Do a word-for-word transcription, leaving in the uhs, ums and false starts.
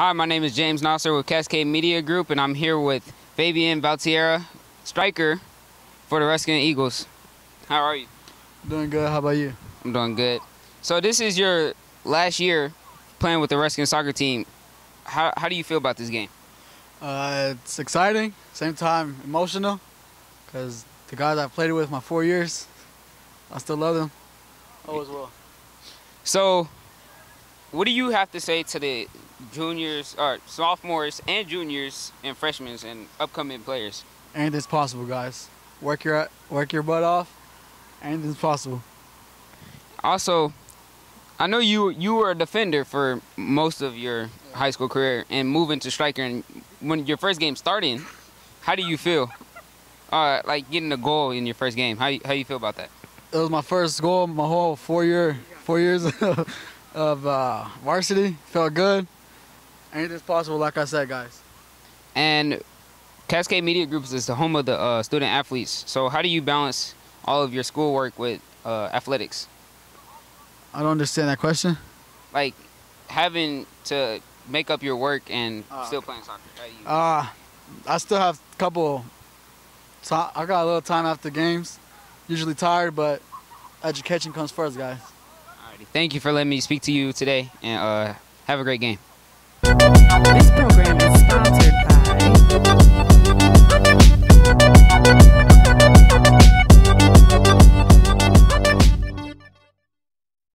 Hi, my name is James Nasser with Cascade Media Group, and I'm here with Fabian Valtierra, striker for the Ruskin Eagles. How are you? Doing good. How about you? I'm doing good. So this is your last year playing with the Ruskin soccer team. How, how do you feel about this game? Uh, it's exciting, same time emotional, because the guys I've played with my four years, I still love them. Always will. So what do you have to say to the juniors, or sophomores and juniors and freshmen and upcoming players? Anything's possible, guys. Work your work your butt off. Anything's possible. Also, I know you you were a defender for most of your high school career and moving to striker. And when your first game starting, how do you feel? Uh, like getting a goal in your first game. How how you feel about that? It was my first goal. My whole four year four years. of uh, varsity. Felt good. Anything's possible, like I said, guys. And Cascade Media Group is the home of the uh, student athletes. So how do you balance all of your schoolwork with uh, athletics? I don't understand that question. Like having to make up your work and uh, still playing soccer. Uh, I still have a couple. I got a little time after games. Usually tired, but education comes first, guys. Thank you for letting me speak to you today, and uh, have a great game.